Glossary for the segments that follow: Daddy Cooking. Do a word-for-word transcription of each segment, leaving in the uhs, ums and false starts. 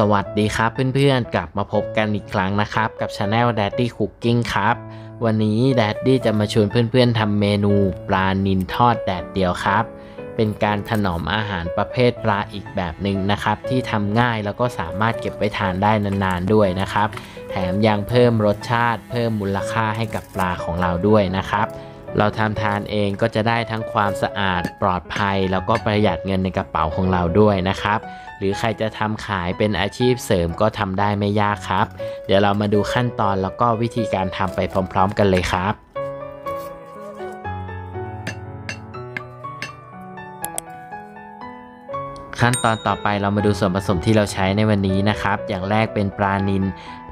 สวัสดีครับเพื่อนๆกลับมาพบกันอีกครั้งนะครับกับ Channel Daddy Cooking ครับวันนี้ Daddy จะมาชวนเพื่อนๆทำเมนูปลานิลทอดแดดเดียวครับเป็นการถนอมอาหารประเภทปลาอีกแบบหนึ่งนะครับที่ทำง่ายแล้วก็สามารถเก็บไว้ทานได้นานๆด้วยนะครับแถมยังเพิ่มรสชาติเพิ่มมูลค่าให้กับปลาของเราด้วยนะครับเราทำทานเองก็จะได้ทั้งความสะอาดปลอดภัยแล้วก็ประหยัดเงินในกระเป๋าของเราด้วยนะครับหรือใครจะทำขายเป็นอาชีพเสริมก็ทำได้ไม่ยากครับเดี๋ยวเรามาดูขั้นตอนแล้วก็วิธีการทำไปพร้อมๆกันเลยครับขั้นตอนต่อไปเรามาดูส่วนผสมที่เราใช้ในวันนี้นะครับอย่างแรกเป็นปลานิล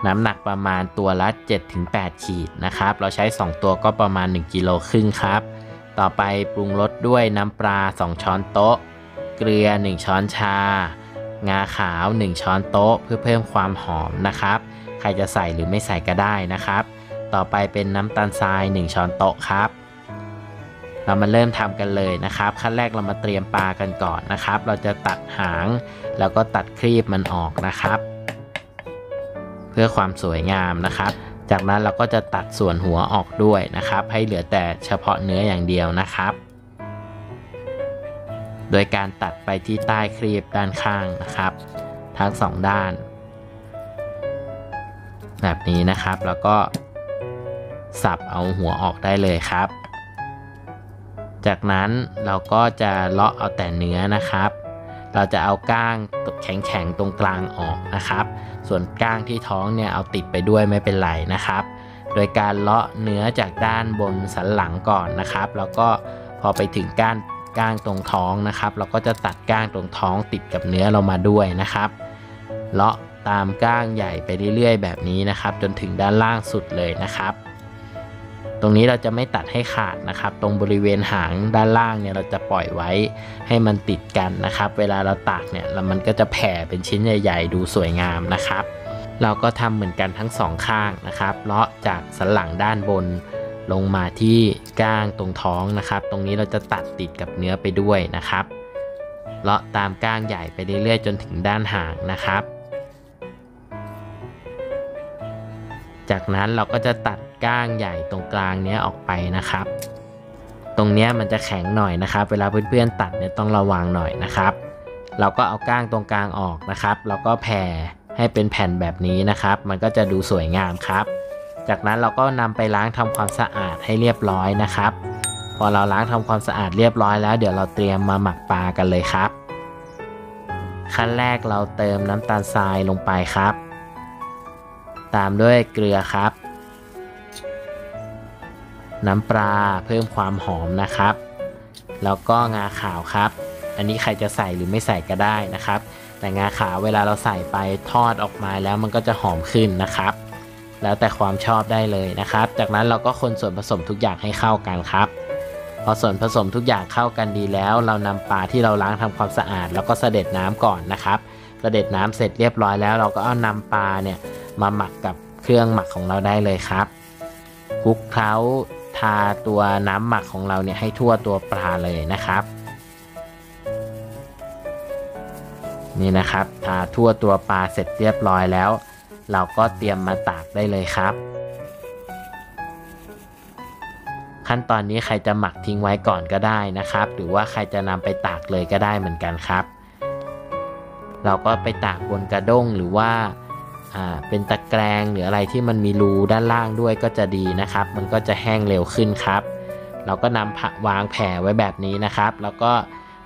น้ำหนักประมาณตัวละ เจ็ดถึงแปด ขีดนะครับเราใช้สองตัวก็ประมาณหนึ่งกิโลครึ่งครับต่อไปปรุงรสด้วยน้ำปลาสองช้อนโต๊ะเกลือหนึ่งช้อนชางาขาวหนึ่งช้อนโต๊ะเพื่อเพิ่มความหอมนะครับใครจะใส่หรือไม่ใส่ก็ได้นะครับต่อไปเป็นน้ำตาลทรายหนึ่งช้อนโต๊ะครับเรามาเริ่มทำกันเลยนะครับขั้นแรกเรามาเตรียมปลากันก่อนนะครับเราจะตัดหางแล้วก็ตัดครีบมันออกนะครับเพื่อความสวยงามนะครับจากนั้นเราก็จะตัดส่วนหัวออกด้วยนะครับให้เหลือแต่เฉพาะเนื้ออย่างเดียวนะครับโดยการตัดไปที่ใต้ครีบด้านข้างนะครับทั้งสองด้านแบบนี้นะครับแล้วก็สับเอาหัวออกได้เลยครับจากนั้นเราก็จะเลาะเอาแต่เนื้อนะครับเราจะเอาก้างแข็งๆตรงกลางออกนะครับส่วนก้างที่ท้องเนี่ยเอาติดไปด้วยไม่เป็นไรนะครับโดยการเลาะเนื้อจากด้านบนสันหลังก่อนนะครับแล้วก็พอไปถึงก้างก้างตรงท้องนะครับเราก็จะตัดก้างตรงท้องติดกับเนื้อเรามาด้วยนะครับเลาะตามก้างใหญ่ไปเรื่อยๆแบบนี้นะครับจนถึงด้านล่างสุดเลยนะครับตรงนี้เราจะไม่ตัดให้ขาดนะครับตรงบริเวณหางด้านล่างเนี่ยเราจะปล่อยไว้ให้มันติดกันนะครับเวลาเราตากเนี่ยแล้วมันก็จะแผ่เป็นชิ้นใหญ่ๆดูสวยงามนะครับเราก็ทำเหมือนกันทั้งสองข้างนะครับเลาะจากสันหลังด้านบนลงมาที่ก้างตรงท้องนะครับตรงนี้เราจะตัดติดกับเนื้อไปด้วยนะครับเลาะตามก้างใหญ่ไปเรื่อยๆจนถึงด้านหางนะครับจากนั้นเราก็จะตัดก้างใหญ่ตรงกลางเนี้ยออกไปนะครับตรงเนี้ยมันจะแข็งหน่อยนะครับเวลาเพื่อนๆตัดเนี่ยต้องระวังหน่อยนะครับเราก็เอาก้างตรงกลางออกนะครับแล้วก็แผ่ให้เป็นแผ่นแบบนี้นะครับมันก็จะดูสวยงามครับจากนั้นเราก็นำไปล้างทำความสะอาดให้เรียบร้อยนะครับพอเราล้างทำความสะอาดเรียบร้อยแล้วเดี๋ยวเราเตรียมมาหมักปลากันเลยครับขั้นแรกเราเติมน้ำตาลทรายลงไปครับตามด้วยเกลือครับน้ำปลาเพิ่มความหอมนะครับแล้วก็งาขาวครับอันนี้ใครจะใส่หรือไม่ใส่ก็ได้นะครับแต่งาขาวเวลาเราใส่ไปทอดออกมาแล้วมันก็จะหอมขึ้นนะครับแล้วแต่ความชอบได้เลยนะครับจากนั้นเราก็คนส่วนผสมทุกอย่างให้เข้ากันครับพอส่วนผสมทุกอย่างเข้ากันดีแล้วเรานำปลาที่เราล้างทำความสะอาดแล้วก็เสด็จน้ำก่อนนะครับเสด็จน้ำเสร็จเรียบร้อยแล้วเราก็เอานำปลาเนี่ยมาหมักกับเครื่องหมักของเราได้เลยครับคลุกเคล้าทาตัวน้ำหมักของเราเนี่ยให้ทั่วตัวปลาเลยนะครับนี่นะครับทาทั่วตัวปลาเสร็จเรียบร้อยแล้วเราก็เตรียมมาตากได้เลยครับขั้นตอนนี้ใครจะหมักทิ้งไว้ก่อนก็ได้นะครับหรือว่าใครจะนำไปตากเลยก็ได้เหมือนกันครับเราก็ไปตากบนกระด้งหรือว่าเป็นตะแกรงหรืออะไรที่มันมีรูด้านล่างด้วยก็จะดีนะครับมันก็จะแห้งเร็วขึ้นครับเราก็นำผ้าวางแผ่ไว้แบบนี้นะครับแล้วก็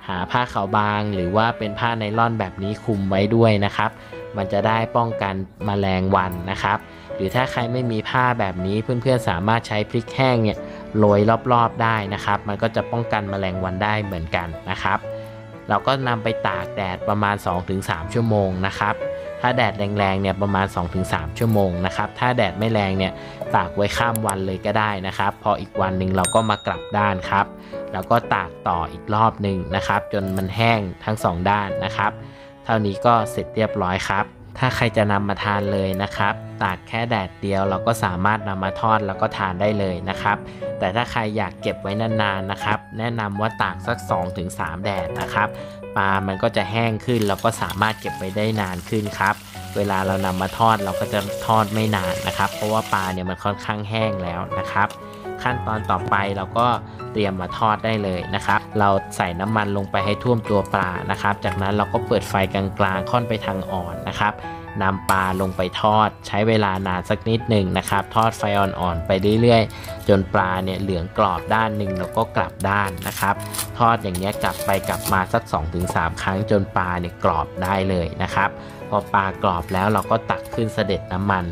หาผ้าขาวบางหรือว่าเป็นผ้าไนล่อนแบบนี้คลุมไว้ด้วยนะครับมันจะได้ป้องกันแมลงวันนะครับหรือถ้าใครไม่มีผ้าแบบนี้เพื่อนๆสามารถใช้พริกแห้งเนี่ยโรยรอบๆได้นะครับมันก็จะป้องกันแมลงวันได้เหมือนกันนะครับเราก็นำไปตากแดดประมาณ สองถึงสาม ชั่วโมงนะครับถ้าแดดแรงๆเนี่ยประมาณ สองถึงสาม ชั่วโมงนะครับถ้าแดดไม่แรงเนี่ยตากไว้ข้ามวันเลยก็ได้นะครับพออีกวันหนึ่งเราก็มากลับด้านครับแล้วก็ตากต่ออีกรอบหนึ่งนะครับจนมันแห้งทั้งสองด้านนะครับเท่านี้ก็เสร็จเรียบร้อยครับถ้าใครจะนำมาทานเลยนะครับตากแค่แดดเดียวเราก็สามารถนำมาทอดแล้วก็ทานได้เลยนะครับแต่ถ้าใครอยากเก็บไว้นานๆนะครับแนะนำว่าตากสัก สองถึงสาม แดดนะครับ ปลามันก็จะแห้งขึ้นแล้วก็สามารถเก็บไว้ได้นานขึ้นครับเวลาเรานำมาทอดเราก็จะทอดไม่นานนะครับเพราะว่าปลาเนี่ยมันค่อนข้างแห้งแล้วนะครับขั้นตอนต่อไปเราก็เตรียมมาทอดได้เลยนะครับเราใส่น้ำมันลงไปให้ท่วมตัวปลานะครับจากนั้นเราก็เปิดไฟกลางๆค่อนไปทางอ่อนนะครับนำปลาลงไปทอดใช้เวลานานสักนิดหนึ่งนะครับทอดไฟอ่อนๆไปเรื่อยๆจนปลาเนี่ยเหลืองกรอบด้านหนึ่งแล้วก็กลับด้านนะครับทอดอย่างเงี้ยกลับไปกลับมาสัก สองถึงสาม ครั้งจนปลาเนี่ยกรอบได้เลยนะครับพอปลากรอบแล้วเราก็ตักขึ้นเสด็จน้ำมัน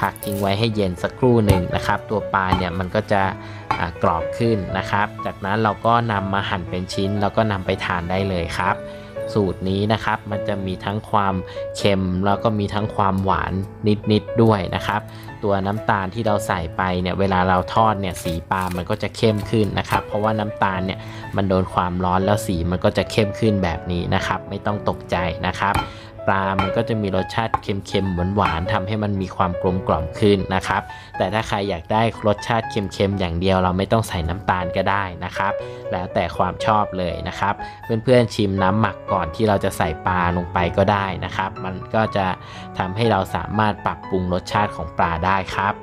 พักทิ้งไว้ให้เย็นสักครู่หนึ่งนะครับตัวปลาเนี่ยมันก็จะกรอบขึ้นนะครับจากนั้นเราก็นำมาหั่นเป็นชิ้นแล้วก็นำไปทานได้เลยครับสูตรนี้นะครับมันจะมีทั้งความเค็มแล้วก็มีทั้งความหวานนิดๆด้วยนะครับตัวน้ำตาลที่เราใส่ไปเนี่ยเวลาเราทอดเนี่ยสีปลามันก็จะเข้มขึ้นนะครับเพราะว่าน้ำตาลเนี่ยมันโดนความร้อนแล้วสีมันก็จะเข้มขึ้นแบบนี้นะครับไม่ต้องตกใจนะครับปลามันก็จะมีรสชาติเค็มๆหวานๆทำให้มันมีความกลมกล่อมขึ้นนะครับแต่ถ้าใครอยากได้รสชาติเค็มๆอย่างเดียวเราไม่ต้องใส่น้ำตาลก็ได้นะครับแล้วแต่ความชอบเลยนะครับเพื่อนๆชิมน้ำหมักก่อนที่เราจะใส่ปลาลงไปก็ได้นะครับมันก็จะทำให้เราสามารถปรับปรุงรสชาติของปลาได้ครับ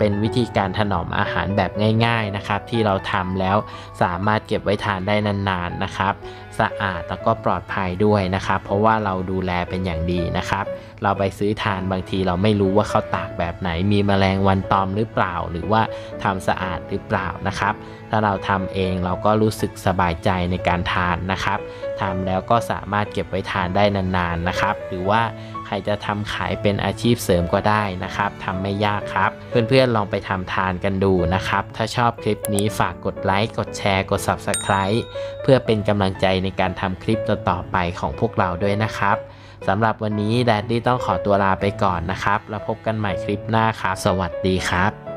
เป็นวิธีการถนอมอาหารแบบง่ายๆนะครับที่เราทำแล้วสามารถเก็บไว้ทานได้นานๆนะครับสะอาดแล้วก็ปลอดภัยด้วยนะครับเพราะว่าเราดูแลเป็นอย่างดีนะครับเราไปซื้อทานบางทีเราไม่รู้ว่าเขาตากแบบไหนมีแมลงวันตอมหรือเปล่าหรือว่าทำสะอาดหรือเปล่านะครับถ้าเราทำเองเราก็รู้สึกสบายใจในการทานนะครับทำแล้วก็สามารถเก็บไว้ทานได้นานๆนะครับหรือว่าใครจะทำขายเป็นอาชีพเสริมก็ได้นะครับทำไม่ยากครับเพื่อนๆลองไปทำทานกันดูนะครับถ้าชอบคลิปนี้ฝากกดไลค์กดแชร์กด ซับสไครบ์ เพื่อเป็นกำลังใจในการทำคลิปต่อๆไปของพวกเราด้วยนะครับสำหรับวันนี้ Daddy ต้องขอตัวลาไปก่อนนะครับแล้วพบกันใหม่คลิปหน้าครับสวัสดีครับ